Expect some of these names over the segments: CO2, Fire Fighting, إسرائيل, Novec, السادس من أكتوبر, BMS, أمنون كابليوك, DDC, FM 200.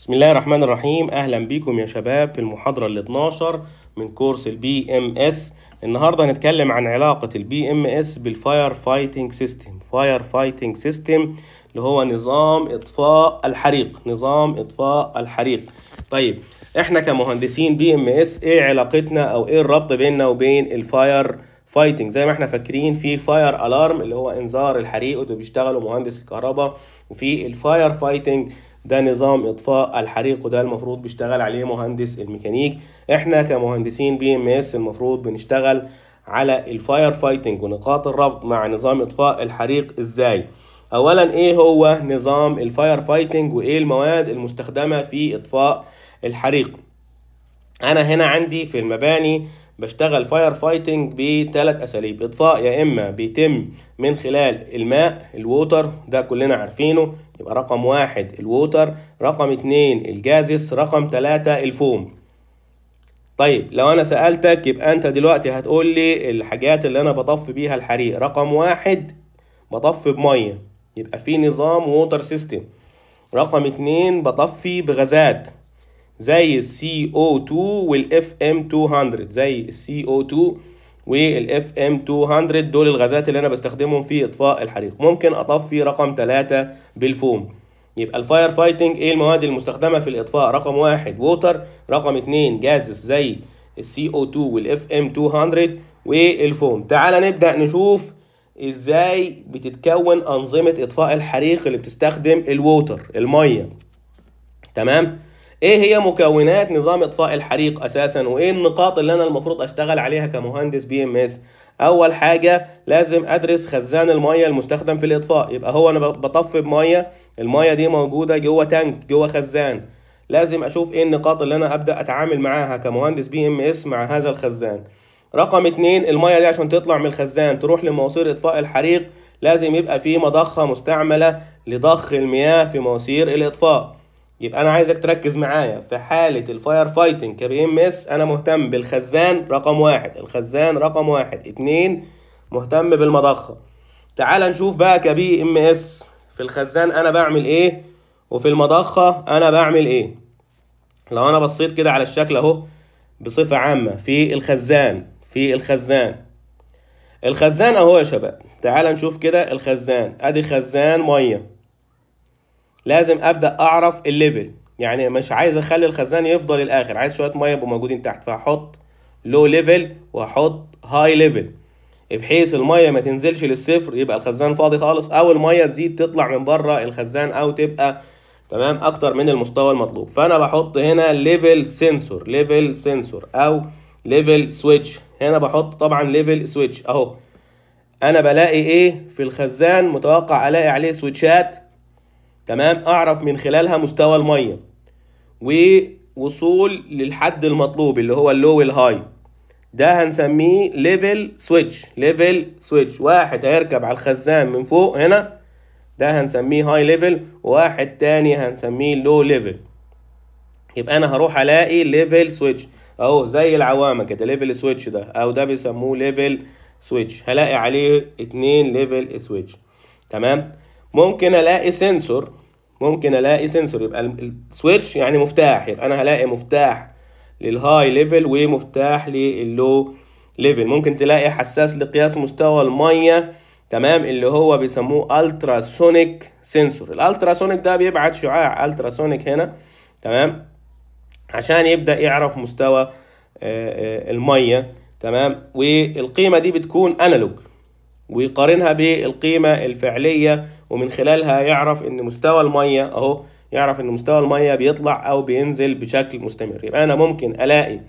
بسم الله الرحمن الرحيم. اهلا بيكم يا شباب في المحاضره ال 12 من كورس البي ام اس. النهارده هنتكلم عن علاقه البي ام اس بالفاير فايتنج سيستم. فاير فايتنج سيستم اللي هو نظام اطفاء الحريق، نظام اطفاء الحريق. طيب احنا كمهندسين بي ام اس ايه علاقتنا او ايه الربط بيننا وبين الفاير فايتنج؟ زي ما احنا فاكرين في فاير الارم اللي هو انذار الحريق وده بيشتغلوا مهندس الكهرباء، وفي الفاير فايتنج ده نظام اطفاء الحريق وده المفروض بيشتغل عليه مهندس الميكانيك. احنا كمهندسين بي ام اس المفروض بنشتغل على الفاير فايتنج ونقاط الربط مع نظام اطفاء الحريق ازاي. اولا ايه هو نظام الفاير فايتنج وايه المواد المستخدمه في اطفاء الحريق؟ انا هنا عندي في المباني بشتغل فاير فايتنج بثلاث اساليب اطفاء. يا اما بيتم من خلال الماء، الووتر ده كلنا عارفينه، يبقى رقم واحد الووتر، رقم اتنين الجازس، رقم تلاتة الفوم. طيب لو انا سألتك يبقى انت دلوقتي هتقول لي الحاجات اللي انا بطفي بيها الحريق. رقم واحد بطفي بمية، يبقى في نظام ووتر سيستم. رقم اتنين بطفي بغازات زي ال CO2 وال FM 200، زي ال CO2 وال FM 200 دول الغازات اللي انا بستخدمهم في اطفاء الحريق. ممكن اطفي رقم 3 بالفوم. يبقى الفاير فايتنج ايه المواد المستخدمه في الاطفاء؟ رقم 1 ووتر، رقم 2 جازس زي ال CO2 وال FM 200 والفوم. تعال نبدا نشوف ازاي بتتكون انظمه اطفاء الحريق اللي بتستخدم الووتر، الميه. تمام؟ ايه هي مكونات نظام اطفاء الحريق اساسا وايه النقاط اللي انا المفروض اشتغل عليها كمهندس بي ام اس؟ اول حاجه لازم ادرس خزان الميه المستخدم في الاطفاء. يبقى هو انا بطفي بميه، الميه دي موجوده جوه تانك، جوه خزان. لازم اشوف ايه النقاط اللي انا ابدا اتعامل معاها كمهندس بي ام اس مع هذا الخزان. رقم اتنين، الميه دي عشان تطلع من الخزان تروح لمواسير اطفاء الحريق لازم يبقى في مضخه مستعمله لضخ المياه في مواسير الاطفاء. يبقى انا عايزك تركز معايا في حاله الفاير فايتنج كبي ام اس. انا مهتم بالخزان رقم واحد، الخزان رقم واحد. اتنين مهتم بالمضخه. تعال نشوف بقى كبي ام اس في الخزان انا بعمل ايه وفي المضخه انا بعمل ايه. لو انا بصيت كده على الشكل اهو بصفه عامه في الخزان، الخزان اهو يا شباب. تعال نشوف كده الخزان، ادي خزان ميه. لازم ابدا اعرف الليفل، يعني مش عايز اخلي الخزان يفضل الاخر، عايز شويه ميه يبقوا موجودين تحت، فهحط لو ليفل وهحط هاي ليفل بحيث الميه ما تنزلش للصفر يبقى الخزان فاضي خالص، او الميه تزيد تطلع من بره الخزان او تبقى تمام اكتر من المستوى المطلوب. فانا بحط هنا ليفل سنسور، او ليفل سويتش. هنا بحط طبعا ليفل سويتش اهو. انا بلاقي ايه في الخزان؟ متوقع الاقي عليه سويتشات، تمام، اعرف من خلالها مستوى الميه ووصول للحد المطلوب اللي هو اللو والهاي. ده هنسميه ليفل سويتش. واحد هيركب على الخزان من فوق هنا، ده هنسميه هاي ليفل، وواحد تاني هنسميه لو ليفل. يبقى انا هروح الاقي ليفل سويتش اهو زي العوامه كده، ليفل سويتش ده او ده بيسموه ليفل سويتش، هلاقي عليه اتنين ليفل سويتش. تمام. ممكن الاقي سنسور، يبقى السويتش يعني مفتاح، يبقى انا هلاقي مفتاح للهاي ليفل ومفتاح لللو ليفل. ممكن تلاقي حساس لقياس مستوى الميه، تمام، اللي هو بيسموه التراسونيك سنسور. الالتراسونيك ده بيبعت شعاع التراسونيك هنا، تمام، عشان يبدا يعرف مستوى الميه، تمام، والقيمه دي بتكون انالوج ويقارنها بالقيمه الفعليه ومن خلالها يعرف ان مستوى الميه اهو، يعرف ان مستوى الميه بيطلع او بينزل بشكل مستمر. يبقى انا ممكن الاقي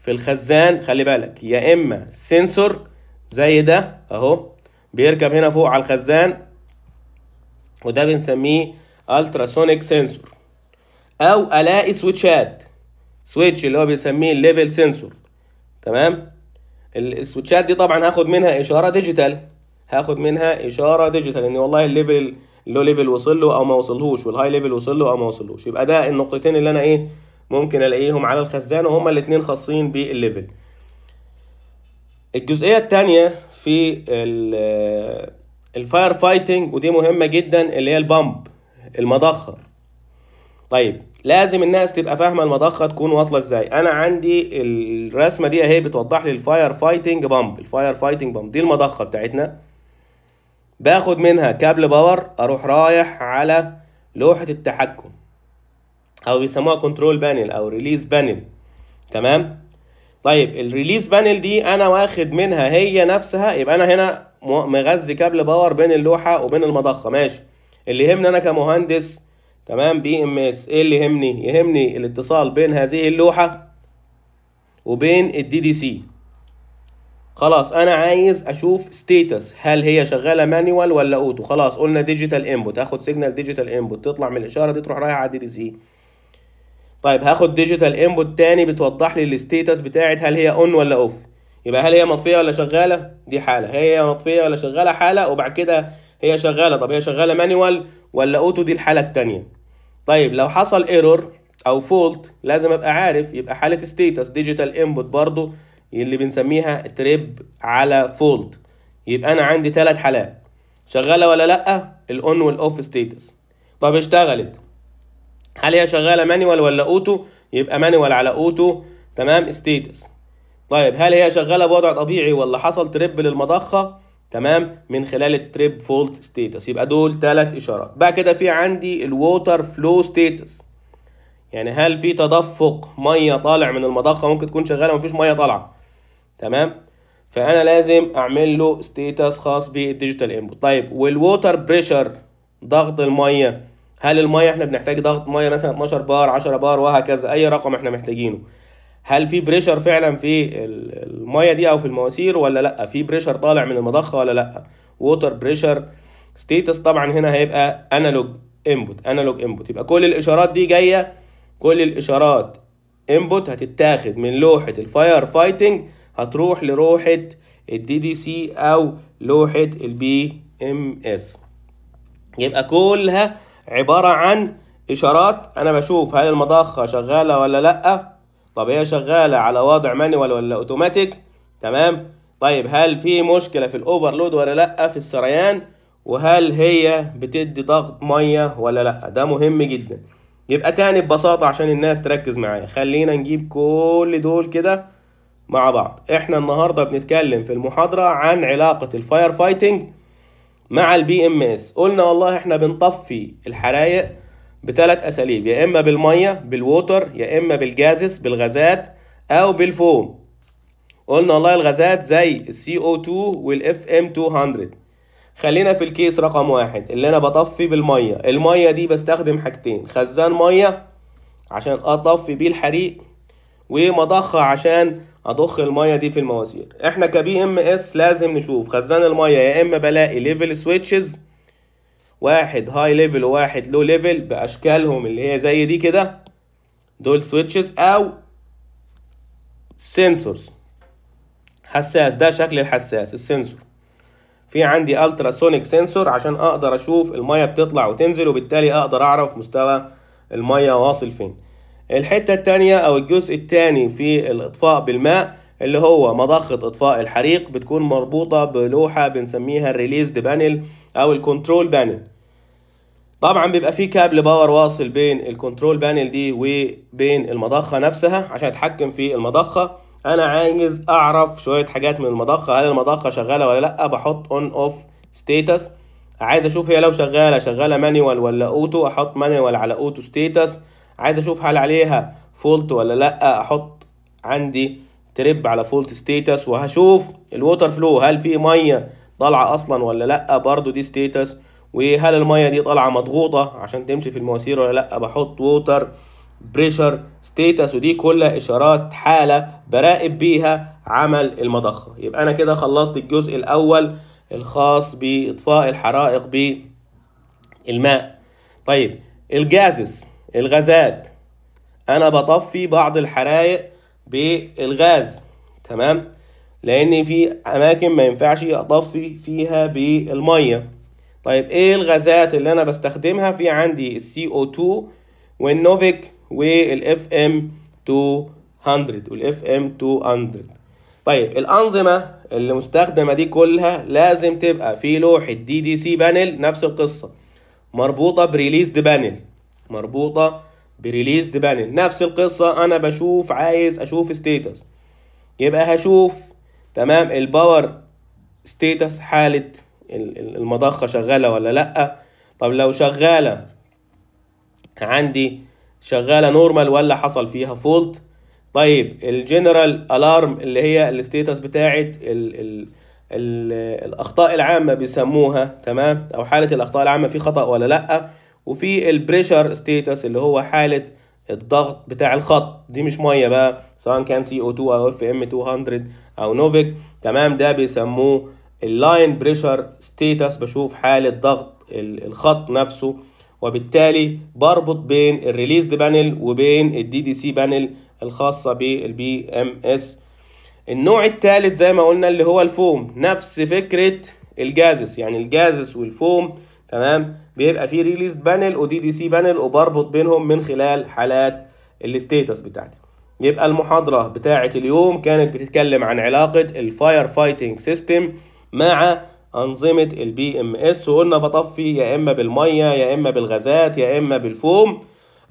في الخزان، خلي بالك، يا اما سنسور زي ده اهو بيركب هنا فوق على الخزان وده بنسميه التراسونيك سنسور، او الاقي سويتشات، سويتش اللي هو بنسميه الليفل سنسور، تمام. السويتشات دي طبعا هاخد منها اشاره ديجيتال، ان والله الليفل، اللو ليفل وصل له او ما وصلهوش، والهاي ليفل وصل له او ما وصلهوش. يبقى ده النقطتين اللي انا ايه ممكن الاقيهم على الخزان وهما الاثنين خاصين بالليفل. الجزئيه الثانيه في الفاير فايتنج ودي مهمه جدا اللي هي البامب، المضخه. طيب لازم الناس تبقى فاهمه المضخه تكون واصله ازاي. انا عندي الرسمه دي اهي بتوضح لي الفاير فايتنج بامب. الفاير فايتنج بامب دي المضخه بتاعتنا، باخد منها كابل باور اروح رايح على لوحه التحكم او بيسموها كنترول بانل او ريليز بانل. تمام. طيب الريليز بانل دي انا واخد منها هي نفسها، يبقى انا هنا مغذي كابل باور بين اللوحه وبين المضخه. ماشي. اللي يهمني انا كمهندس تمام بي ام اس ايه اللي يهمني؟ يهمني الاتصال بين هذه اللوحه وبين الدي دي سي. خلاص انا عايز اشوف ستيتس، هل هي شغاله مانيوال ولا اوتو؟ خلاص قلنا ديجيتال انبوت، هاخد سيجنال ديجيتال انبوت تطلع من الاشاره دي تروح رايحه على الدي دي سي. طيب هاخد ديجيتال انبوت تاني بتوضح لي الستيتس بتاعت هل هي اون ولا اوف. يبقى هل هي مطفيه ولا شغاله؟ دي حاله. هي مطفيه ولا شغاله؟ حاله. وبعد كده هي شغاله. طب هي شغاله مانيوال ولا اوتو؟ دي الحاله التانيه. طيب لو حصل ايرور او فولت لازم ابقى عارف، يبقى حاله ستيتس ديجيتال انبوت برضو اللي بنسميها تريب على فولت. يبقى انا عندي ثلاث حالات، شغاله ولا لا، الاون والاوف ستيتس. طب اشتغلت، هل هي شغاله مانيوال ولا اوتو؟ يبقى مانيوال على اوتو. تمام ستيتس. طيب هل هي شغاله بوضع طبيعي ولا حصل تريب للمضخه؟ تمام، من خلال التريب فولت ستيتس. يبقى دول ثلاث اشارات. بقى كده في عندي الووتر فلو ستيتس، يعني هل في تدفق ميه طالع من المضخه؟ ممكن تكون شغاله ومفيش ميه طالعه. تمام، فانا لازم اعمل له ستيتس خاص بالديجيتال انبوت. طيب والووتر بريشر ضغط الميه، هل الميه احنا بنحتاج ضغط ميه مثلا 12 بار 10 بار وهكذا اي رقم احنا محتاجينه، هل في بريشر فعلا في الميه دي او في المواسير ولا لا؟ في بريشر طالع من المضخه ولا لا؟ ووتر بريشر ستيتس. طبعا هنا هيبقى انالوج انبوت، انالوج انبوت. يبقى كل الاشارات دي جايه، كل الاشارات انبوت هتتاخد من لوحه الفاير فايتنج هتروح لروحه الدي دي سي او لوحه البي ام اس. يبقى كلها عباره عن اشارات انا بشوف هل المضخه شغاله ولا لا. طب هي شغاله على وضع مانيوال ولا اوتوماتيك؟ تمام. طيب هل في مشكله في الاوفرلود ولا لا في السريان؟ وهل هي بتدي ضغط ميه ولا لا؟ ده مهم جدا. يبقى تاني ببساطه عشان الناس تركز معايا، خلينا نجيب كل دول كده مع بعض. احنا النهارده بنتكلم في المحاضره عن علاقه الفاير فايتنج مع البي ام اس. قلنا والله احنا بنطفي الحرايق بثلاث اساليب، يا اما بالميه بالووتر، يا اما بالجازس بالغازات، او بالفوم. قلنا والله الغازات زي السي او 2 والاف ام 200. خلينا في الكيس رقم واحد اللي انا بطفي بالميه. الميه دي بستخدم حاجتين، خزان ميه عشان اطفي بيه الحريق، ومضخه عشان اضخ الميه دي في المواسير. احنا كبي ام اس لازم نشوف خزان الميه، يا اما بلاقي ليفل سويتشز، واحد هاي ليفل وواحد لو ليفل باشكالهم اللي هي زي دي كده، دول سويتشز او سنسورز. حساس، ده شكل الحساس السنسور. في عندي التراسونيك سنسور عشان اقدر اشوف الميه بتطلع وتنزل، وبالتالي اقدر اعرف مستوى الميه واصل فين. الحته الثانيه او الجزء الثاني في الاطفاء بالماء اللي هو مضخه اطفاء الحريق، بتكون مربوطه بلوحه بنسميها الريليزد بانل او الكنترول بانل. طبعا بيبقى في كابل باور واصل بين الكنترول بانل دي وبين المضخه نفسها عشان اتحكم في المضخه. انا عايز اعرف شويه حاجات من المضخه، هل المضخه شغاله ولا لا؟ بحط اون اوف ستيتس. عايز اشوف هي لو شغاله مانيوال ولا اوتو، احط مانيوال على اوتو ستيتس. عايز اشوف هل عليها فولت ولا لا، احط عندي تريب على فولت ستيتس. وهشوف الووتر فلو، هل في ميه طالعه اصلا ولا لا؟ برضو دي ستيتس. وهل الميه دي طالعه مضغوطه عشان تمشي في المواسير ولا لا؟ بحط ووتر بريشر ستيتس. ودي كلها اشارات حاله براقب بيها عمل المضخه. يبقى انا كده خلصت الجزء الاول الخاص باطفاء الحرائق بالماء. طيب الجازس الغازات، انا بطفي بعض الحرايق بالغاز. تمام، لان في اماكن ما ينفعش اطفي فيها بالميه. طيب ايه الغازات اللي انا بستخدمها؟ في عندي السي او 2 والنوفيك والاف ام 200 والاف ام 200. طيب الانظمه اللي مستخدمه دي كلها لازم تبقى في لوحه دي دي سي بانل، نفس القصه، مربوطه بريليزد بانل، مربوطه بريليز بانل نفس القصه. انا بشوف عايز اشوف ستيتس، يبقى هشوف تمام الباور ستيتس، حاله المضخه شغاله ولا لا. طب لو شغاله عندي شغاله نورمال ولا حصل فيها فولت. طيب الجنرال الارم اللي هي الستيتس بتاعه الاخطاء العامه بيسموها تمام، او حاله الاخطاء العامه في خطا ولا لا. وفي البريشر ستيتس اللي هو حاله الضغط بتاع الخط، دي مش ميه بقى سواء كان CO2 او FM 200 او نوفيك تمام، ده بيسموه اللاين بريشر ستيتس، بشوف حاله ضغط الخط نفسه. وبالتالي بربط بين الريليزد بانل وبين الدي دي سي بانل الخاصه بالبي ام اس. النوع الثالث زي ما قلنا اللي هو الفوم، نفس فكره الجازس، يعني الجازس والفوم تمام بيبقى فيه ريليز بانل ودي دي سي بانل، وبربط بينهم من خلال حالات الستيتس بتاعتي. يبقى المحاضره بتاعه اليوم كانت بتتكلم عن علاقه الفاير فايتنج سيستم مع انظمه البي ام اس، وقلنا بطفي يا اما بالميه يا اما بالغازات يا اما بالفوم.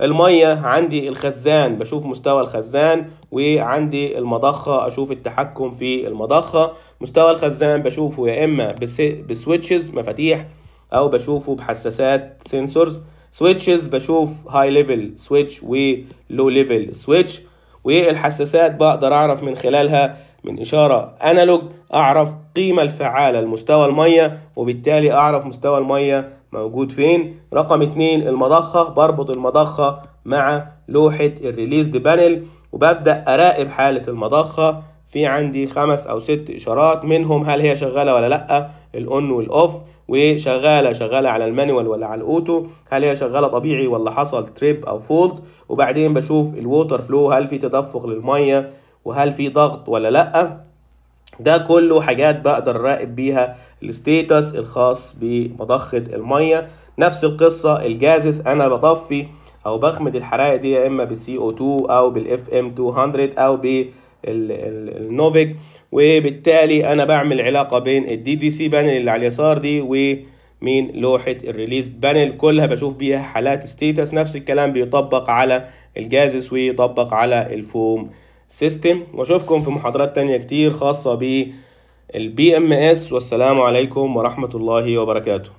الميه عندي الخزان، بشوف مستوى الخزان، وعندي المضخه اشوف التحكم في المضخه. مستوى الخزان بشوفه يا اما بسويتشز مفاتيح، او بشوفه بحساسات سنسورز. سويتشز بشوف هاي ليفل سويتش ولو ليفل سويتش، والحساسات بقدر اعرف من خلالها من اشاره انالوج اعرف قيمه الفعاله لمستوى الميه، وبالتالي اعرف مستوى الميه موجود فين. رقم 2 المضخه، بربط المضخه مع لوحه الريليزد بانل وببدا اراقب حاله المضخه. في عندي 5 أو 6 اشارات، منهم هل هي شغاله ولا لا، الاون والاوف، وشغاله شغاله على المانيوال ولا على الاوتو، هل هي شغاله طبيعي ولا حصل تريب او فولت. وبعدين بشوف الووتر فلو، هل في تدفق للميه وهل في ضغط ولا لا. ده كله حاجات بقدر اراقب بيها الستيتس الخاص بمضخه الميه. نفس القصه الجازس، انا بطفي او بخمد الحرائق دي يا اما بالCO2 او بالFM 200 او بالنوفيك، وبالتالي انا بعمل علاقه بين الدي دي سي بانل اللي على اليسار دي ومين لوحه الريليز بانل، كلها بشوف بيها حالات ستيتس. نفس الكلام بيطبق على الجازس ويطبق على الفوم سيستم. واشوفكم في محاضرات تانية كتير خاصة بالبي ام اس، والسلام عليكم ورحمة الله وبركاته.